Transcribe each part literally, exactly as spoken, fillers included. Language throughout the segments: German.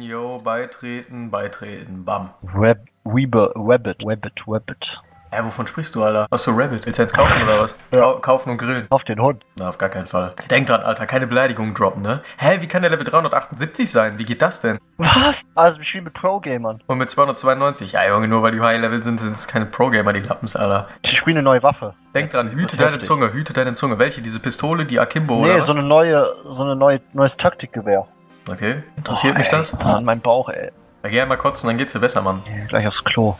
Yo, beitreten, beitreten, bam. Rab, Weber, Rabbit, Rabbit, Rabbit. Hä, äh, wovon sprichst du, Alter? Hast du Rabbit? Willst du jetzt kaufen oder was? Ja. Kau kaufen und grillen. Auf den Hund. Na, auf gar keinen Fall. Denk dran, Alter, keine Beleidigungen droppen, ne? Hä, wie kann der Level dreihundertachtundsiebzig sein? Wie geht das denn? Was? Also, ich spiele mit Pro-Gamern. Und mit zweihundertzweiundneunzig? Ja, Junge, nur weil die High-Level sind, sind es keine Pro-Gamer, die Lappens, Alter. Ich spiele eine neue Waffe. Denk dran, hüte deine heftig. Zunge, hüte deine Zunge. Welche? Diese Pistole, die Akimbo, nee, oder was? Nee, so eine neue, so eine neue, neues Taktikgewehr. Okay, interessiert oh, mich ey, das? An meinem Bauch, ey. Ja, geh einmal kotzen, dann geht's dir besser, Mann. Ja, gleich aufs Klo.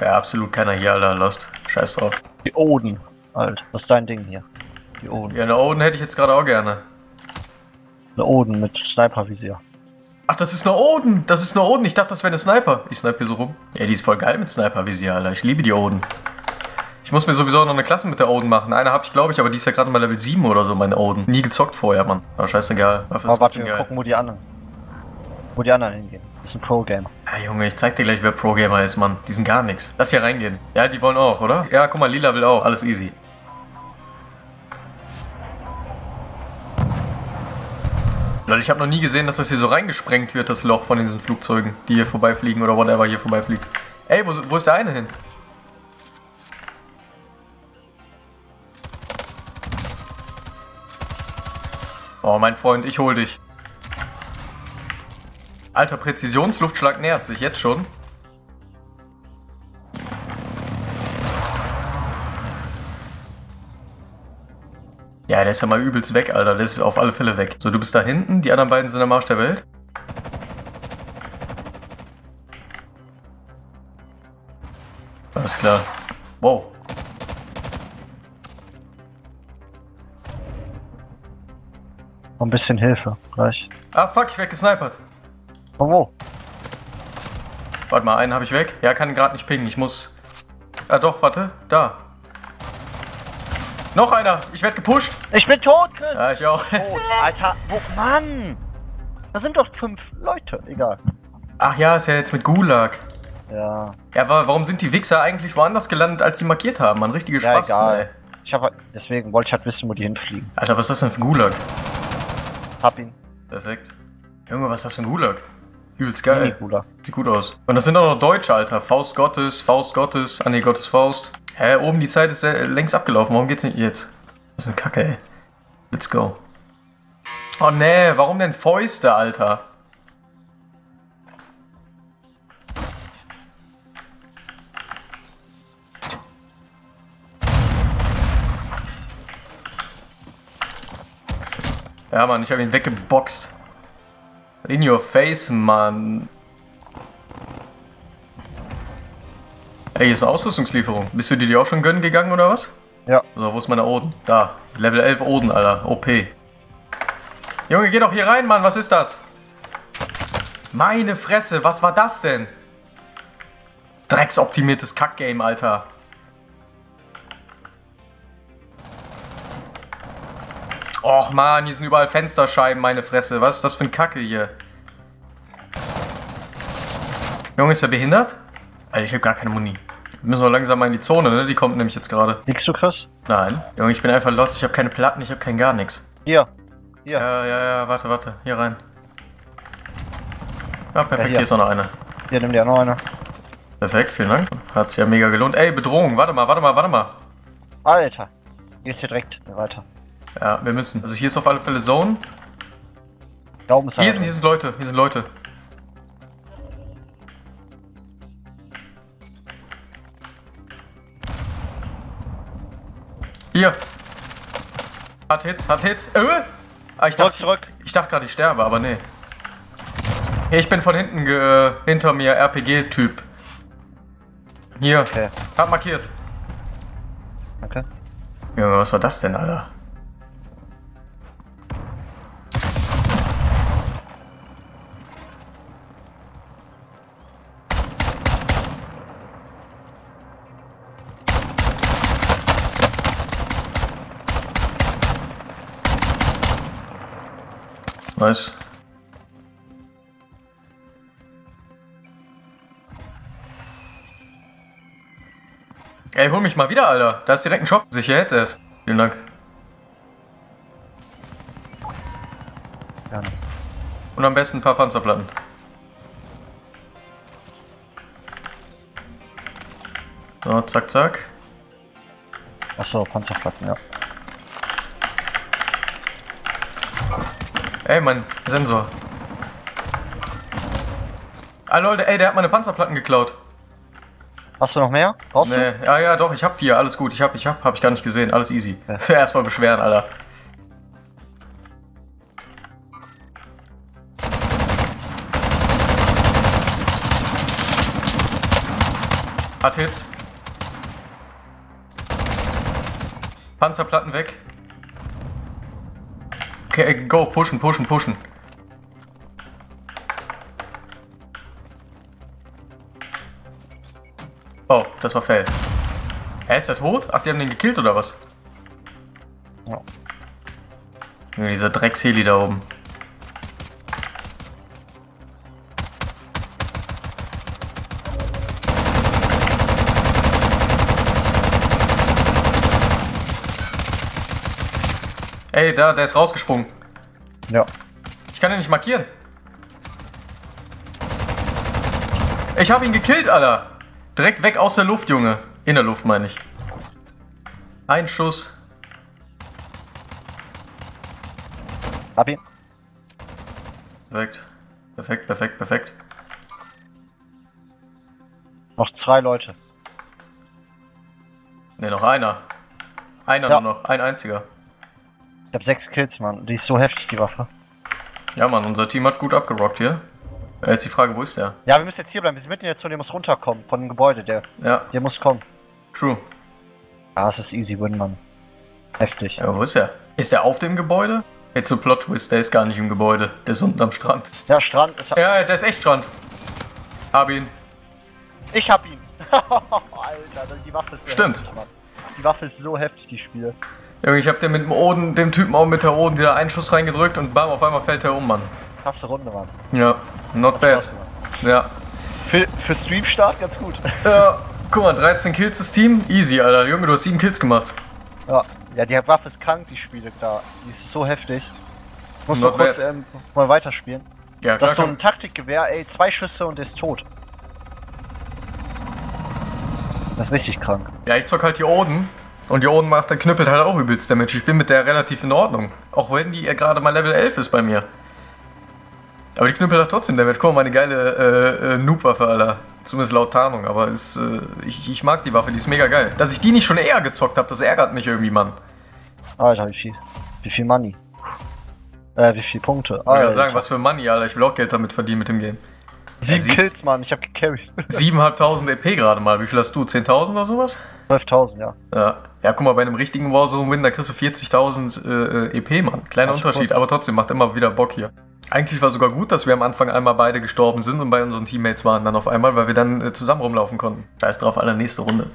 Ja, absolut keiner hier, Alter. Lost. Scheiß drauf. Die Oden, Alter. Das ist dein Ding hier. Die Oden. Ja, eine Oden hätte ich jetzt gerade auch gerne. Eine Oden mit Sniper-Visier. Ach, das ist eine Oden! Das ist eine Oden! Ich dachte, das wäre eine Sniper. Ich snipe hier so rum. Ja, die ist voll geil mit Sniper-Visier, Alter. Ich liebe die Oden. Ich muss mir sowieso noch eine Klasse mit der Oden machen. Eine habe ich, glaube ich, aber die ist ja gerade mal Level sieben oder so, meine Oden. Nie gezockt vorher, Mann. Aber scheißegal. Waffe ist warte, wir geil. Gucken, wo die anderen... Wo die anderen hingehen. Das ist ein Pro-Gamer. Ja, Junge, ich zeig dir gleich, wer Pro-Gamer ist, Mann. Die sind gar nichts. Lass hier reingehen. Ja, die wollen auch, oder? Ja, guck mal, Lila will auch. Alles easy. Leute, ich habe noch nie gesehen, dass das hier so reingesprengt wird, das Loch von diesen Flugzeugen, die hier vorbeifliegen oder whatever hier vorbeifliegt. Ey, wo, wo ist der eine hin? Oh, mein Freund, ich hol dich. Alter, Präzisionsluftschlag nähert sich jetzt schon. Ja, der ist ja mal übelst weg, Alter. Der ist auf alle Fälle weg. So, du bist da hinten. Die anderen beiden sind am Arsch der Welt. Alles klar. Wow. Ein bisschen Hilfe, gleich. Ah, fuck, ich werd gesnipert. Von wo? Warte mal, einen habe ich weg. Ja, kann gerade nicht pingen, ich muss... Ah doch, warte, da. Noch einer, ich werd gepusht. Ich bin tot, Chris. Ja, ich auch. Oh, Alter, oh, Mann. Da sind doch fünf Leute, egal. Ach ja, ist ja jetzt mit Gulag. Ja. Ja, aber warum sind die Wichser eigentlich woanders gelandet, als sie markiert haben? Mann, richtige ja, Spaß, egal. Ey. Ich hab, deswegen wollte ich halt wissen, wo die hinfliegen. Alter, was ist das denn für Gulag? Hab ihn. Perfekt. Junge, was ist das für ein Gulag? Übelst geil. Mini-Gulag. Sieht gut aus. Und das sind auch noch Deutsche, Alter. Faust Gottes, Faust Gottes. Ah ne, Gottes Faust. Hä, oben die Zeit ist äh, längst abgelaufen. Warum geht's nicht jetzt? Das ist eine Kacke, ey. Let's go. Oh ne, warum denn Fäuste, Alter? Ja, Mann, ich habe ihn weggeboxt. In your face, Mann. Ey, hier ist eine Ausrüstungslieferung. Bist du dir die auch schon gönnen gegangen, oder was? Ja. So, wo ist meine Oden? Da. Level elf Oden, Alter. O P. Junge, geh doch hier rein, Mann. Was ist das? Meine Fresse, was war das denn? Drecksoptimiertes Kackgame, Alter. Och man, hier sind überall Fensterscheiben, meine Fresse. Was ist das für ein Kacke hier? Junge, ist der behindert? Alter, ich hab gar keine Muni. Wir müssen doch langsam mal in die Zone, ne? Die kommt nämlich jetzt gerade. Liegst du, Chris? Nein. Junge, ich bin einfach lost. Ich hab keine Platten, ich hab kein gar nichts. Hier. Hier. Ja, ja, ja, warte, warte. Hier rein. Ah, perfekt, ja, hier. hier ist auch noch einer. Hier, nimm dir auch noch einer. Perfekt, vielen Dank. Hat sich ja mega gelohnt. Ey, Bedrohung, warte mal, warte mal, warte mal. Alter. Hier ist hier direkt weiter. Ja, wir müssen. Also hier ist auf alle Fälle Zone. Da oben ist hier, sind, hier sind Leute, hier sind Leute. Hier. Hat Hits, hat Hits. Äh? Ah, ich dachte, zurück, zurück. Ich dachte gerade, ich sterbe, aber nee. Ich bin von hinten, äh, hinter mir, R P G-Typ. Hier, okay. Hab markiert. Okay. Junge, was war das denn, Alter? Nice. Ey, hol mich mal wieder, Alter. Da ist direkt ein Shop. Sicher jetzt erst. Vielen Dank. Gerne. Und am besten ein paar Panzerplatten. So, zack, zack. Achso, Panzerplatten, ja. Ey, mein Sensor. Ah, Leute, ey, der hat meine Panzerplatten geklaut. Hast du noch mehr? Brauchst nee, du? Ja, ja, doch, ich hab vier, alles gut. Ich hab, ich hab, hab ich gar nicht gesehen, alles easy. Ja. Erstmal beschweren, Alter. Hat Hits. Panzerplatten weg. Okay, go, pushen, pushen, pushen. Oh, das war Fail. Er ist ja tot? Ach, die haben den gekillt oder was? Ja. Ja, dieser Drecksheli da oben. Ey, da, der ist rausgesprungen. Ja. Ich kann ihn nicht markieren. Ich habe ihn gekillt, Alter. Direkt weg aus der Luft, Junge. In der Luft, meine ich. Ein Schuss. Hab ihn. Perfekt. Perfekt, perfekt, perfekt. Noch zwei Leute. Ne, noch einer. Einer ja. Nur noch. Ein einziger. Ich hab sechs Kills, Mann. Die ist so heftig, die Waffe. Ja, Mann, unser Team hat gut abgerockt hier. Jetzt die Frage, wo ist der? Ja, wir müssen jetzt hier bleiben. Wir sind mitten jetzt und der muss runterkommen von dem Gebäude. Der, ja. Der muss kommen. True. Ja, es ist easy win, Mann. Heftig. Ja, wo ist der? Ist der auf dem Gebäude? Jetzt so Plot Twist, der ist gar nicht im Gebäude. Der ist unten am Strand. Ja, Strand. Ist ja, der ist echt Strand. Hab ihn. Ich hab ihn. Alter, die Waffe ist so Stimmt. heftig, Mann. Die Waffe ist so heftig, die Spiel. Junge, ich hab den mit dem Oden, dem Typen auch mit der Oden wieder einen Schuss reingedrückt und bam, auf einmal fällt der um, Mann. Krasse Runde, Mann. Ja. Not bad. Ja. Für, für Stream-Start ganz gut. Ja, guck mal, dreizehn Kills das Team. Easy, Alter. Junge, du hast sieben Kills gemacht. Ja, ja, die Waffe ist krank, die Spiele, klar. Die ist so heftig. Muss man kurz ähm, mal weiterspielen. Ja, klar. Das ist so ein Taktikgewehr, ey, zwei Schüsse und der ist tot. Das ist richtig krank. Ja, ich zock halt die Oden. Und die Oden macht, dann knüppelt halt auch übelst Damage. Ich bin mit der relativ in Ordnung. Auch wenn die ja gerade mal Level elf ist bei mir. Aber die Knüppel hat trotzdem Damage. Guck mal, meine geile äh, äh, Noob-Waffe, Alter. Zumindest laut Tarnung, aber ist, äh, ich, ich mag die Waffe, die ist mega geil. Dass ich die nicht schon eher gezockt habe, das ärgert mich irgendwie, Mann. Alter, wie viel? Wie viel Money? Äh, wie viel Punkte? Alter, ich will sagen, was für Money, Alter. Ich will auch Geld damit verdienen mit dem Game. Sieben Sie Kills, Mann, ich hab gecarried. siebentausendfünfhundert E P gerade mal. Wie viel hast du? zehntausend oder sowas? zwölftausend, ja. ja. Ja, guck mal, bei einem richtigen Warzone-Win, da kriegst du vierzigtausend äh, E P, Mann. Kleiner Unterschied, gut. Aber trotzdem macht immer wieder Bock hier. Eigentlich war sogar gut, dass wir am Anfang einmal beide gestorben sind und bei unseren Teammates waren dann auf einmal, weil wir dann äh, zusammen rumlaufen konnten. Scheiß drauf, Alter, nächste Runde.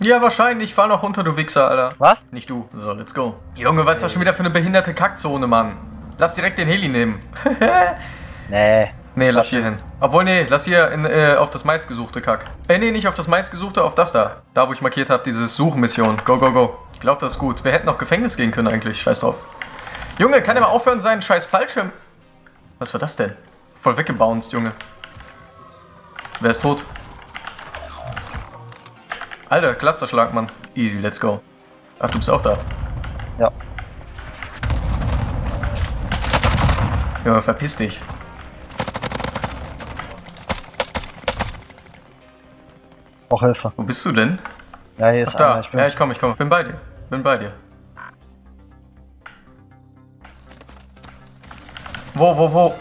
Ja, wahrscheinlich. Fahr noch runter, du Wichser, Alter. Was? Nicht du. So, let's go. Junge, was ist das schon wieder für eine behinderte Kackzone, Mann? Lass direkt den Heli nehmen. Nee. Nee, lass hier hin. Obwohl, nee, lass hier in, äh, auf das meistgesuchte Kack. Äh, nee, nicht auf das meistgesuchte, auf das da. Da, wo ich markiert habe, dieses Suchmission. Go, go, go. Ich glaube, das ist gut. Wir hätten noch Gefängnis gehen können eigentlich. Scheiß drauf. Junge, kann der mal aufhören, seinen scheiß Fallschirm... Was war das denn? Voll weggebounced, Junge. Wer ist tot? Alter, Clusterschlag, Mann. Easy, let's go. Ach, du bist auch da. Ja. Junge, verpiss dich. Auch Hilfe. Wo bist du denn? Ja, hier ist Ach, da. Einer, ich bin ja, ich komme, ich komme. Bin bei dir. Bin bei dir. Wo, wo, wo?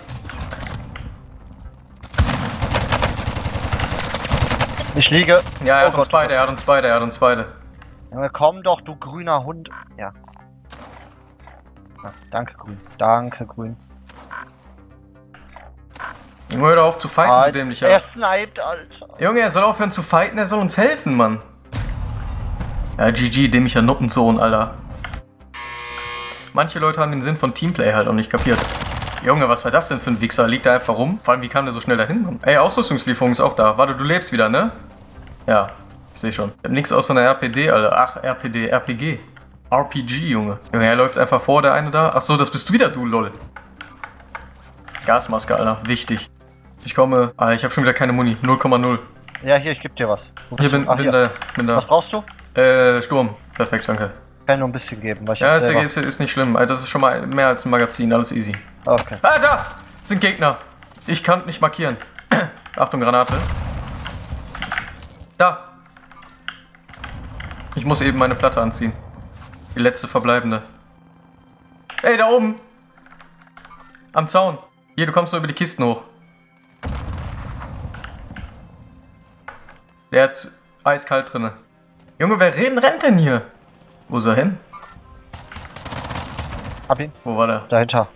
Ich liege. Ja, er oh hat Gott, uns beide, er hat uns beide, er hat uns beide. Ja, komm doch, du grüner Hund. Ja. ja danke, Grün. Danke, Grün. Junge, hör doch auf zu fighten, Alter, du dämlicher. Er sniped, Alter. Junge, er soll aufhören zu fighten, er soll uns helfen, Mann. Ja, G G, dämlicher Nuttensohn, Alter. Manche Leute haben den Sinn von Teamplay halt auch nicht kapiert. Junge, was war das denn für ein Wichser? Liegt da einfach rum? Vor allem, wie kam der so schnell dahin, Mann? Ey, Ausrüstungslieferung ist auch da. Warte, du lebst wieder, ne? Ja, ich seh schon. Ich hab nix außer einer R P D, Alter. Ach, R P D, R P G. R P G, Junge. Junge, er läuft einfach vor, der eine da. Ach so, das bist wieder du, lol. Gasmaske, Alter. Wichtig. Ich komme. Ah, ich habe schon wieder keine Muni. null Komma null. Ja, hier, ich geb dir was. Hier, bin, Ach, bin, hier. Da, bin da. Was brauchst du? Äh, Sturm. Perfekt, danke. Ich kann nur ein bisschen geben, weil ich Ja, ist, ist, ist nicht schlimm. Das ist schon mal mehr als ein Magazin. Alles easy. Okay. Ah, da! Das sind Gegner. Ich kann nicht markieren. Achtung, Granate. Da! Ich muss eben meine Platte anziehen. Die letzte verbleibende. Ey, da oben! Am Zaun. Hier, du kommst nur über die Kisten hoch. Der hat eiskalt drinne. Junge, wer reden rennt denn hier? Wo ist er hin? Hab ihn. Wo war der? Dahinter.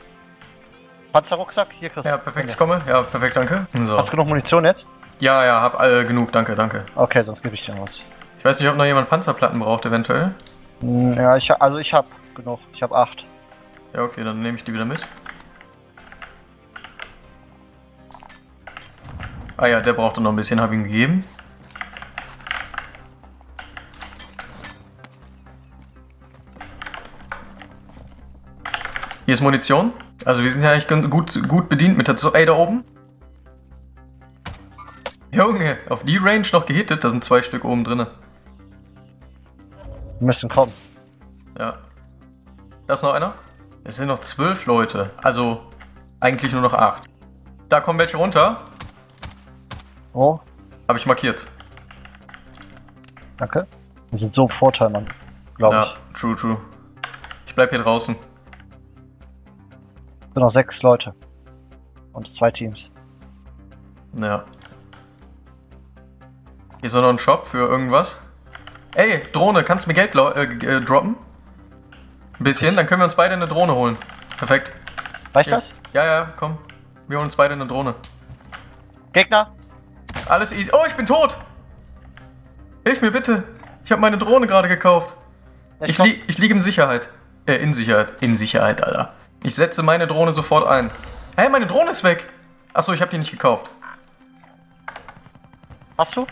Panzerrucksack? Hier, Chris. Ja, perfekt, ich komme. Ja, perfekt, danke. So. Hast du genug Munition jetzt? Ja, ja, hab äh, genug, danke, danke. Okay, sonst gebe ich dir was. Ich weiß nicht, ob noch jemand Panzerplatten braucht, eventuell. Ja, ich, also ich hab genug. Ich hab acht. Ja, okay, dann nehme ich die wieder mit. Ah ja, der brauchte noch ein bisschen, hab ihm gegeben. Hier ist Munition. Also wir sind ja eigentlich gut, gut bedient mit der Zo- Ey, da oben. Junge, auf die Range noch gehittet. Da sind zwei Stück oben drin. Wir müssen kommen. Ja. Da ist noch einer. Es sind noch zwölf Leute. Also eigentlich nur noch acht. Da kommen welche runter. Oh. Habe ich markiert. Danke. Wir sind so im Vorteil, Mann. Glaube ja, ich. True, true. Ich bleib hier draußen. Sind noch sechs Leute. Und zwei Teams. Ja. Hier ist noch ein Shop für irgendwas. Ey, Drohne, kannst du mir Geld äh, droppen? Ein bisschen, dann können wir uns beide eine Drohne holen. Perfekt. Reicht das? Ja, ja, komm. Wir holen uns beide eine Drohne. Gegner? Alles easy. Oh, ich bin tot! Hilf mir bitte! Ich habe meine Drohne gerade gekauft. Ja, ich li ich liege in Sicherheit. Äh, in Sicherheit. In Sicherheit, Alter. Ich setze meine Drohne sofort ein. Hey, meine Drohne ist weg. Achso, ich habe die nicht gekauft. Hast du?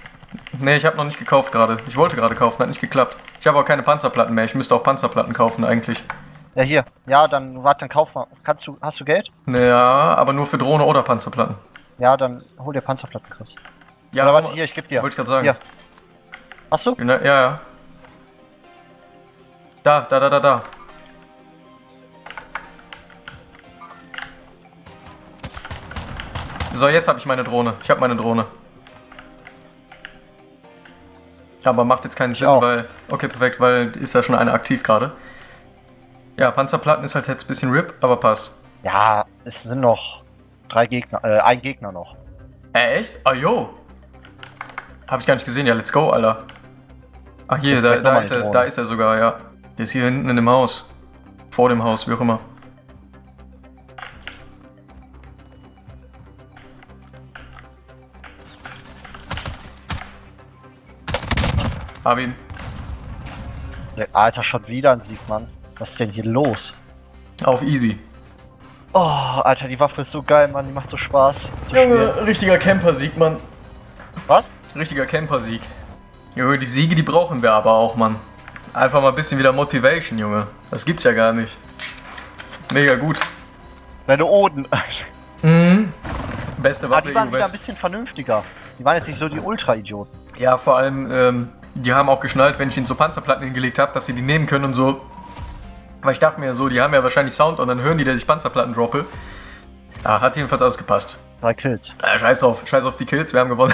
Nee, ich habe noch nicht gekauft gerade. Ich wollte gerade kaufen, hat nicht geklappt. Ich habe auch keine Panzerplatten mehr. Ich müsste auch Panzerplatten kaufen eigentlich. Ja, hier. Ja, dann warte, dann kauf mal. Kannst du, hast du Geld? Naja, aber nur für Drohne oder Panzerplatten. Ja, dann hol dir Panzerplatten, Chris. Ja, oder warte, hier, ich geb dir. Wollte ich gerade sagen. Hier. Hast du? Ja, ja. Da, da, da, da, da. So, jetzt habe ich meine Drohne. Ich habe meine Drohne. Aber macht jetzt keinen Sinn, auch. weil... Okay, perfekt, weil ist ja schon eine aktiv gerade. Ja, Panzerplatten ist halt jetzt ein bisschen RIP, aber passt. Ja, es sind noch drei Gegner, äh, ein Gegner noch. Äh, echt? Ah, jo. Hab ich gar nicht gesehen. Ja, let's go, Alter. Ach, hier, da, da, ist er, da ist er sogar, ja. Der ist hier hinten in dem Haus. Vor dem Haus, wie auch immer. Hab ihn. Alter, schon wieder ein Sieg, Mann. Was ist denn hier los? Auf easy. Oh, Alter, die Waffe ist so geil, Mann. Die macht so Spaß. Junge, richtiger Camper-Sieg, Mann. Was? Richtiger Camper-Sieg. Junge, die Siege, die brauchen wir aber auch, Mann. Einfach mal ein bisschen wieder Motivation, Junge. Das gibt's ja gar nicht. Mega gut. Deine Oden. Mhm. Beste Waffe. Aber die waren wieder ein bisschen vernünftiger. Die waren jetzt nicht so die Ultra-Idioten. Ja, vor allem, ähm... die haben auch geschnallt, wenn ich ihnen so Panzerplatten hingelegt habe, dass sie die nehmen können und so. Weil ich dachte mir ja so, die haben ja wahrscheinlich Sound und dann hören die, dass ich Panzerplatten droppe. Ja, hat jedenfalls alles gepasst. Drei Kills. Ja, scheiß drauf, scheiß auf die Kills, wir haben gewonnen.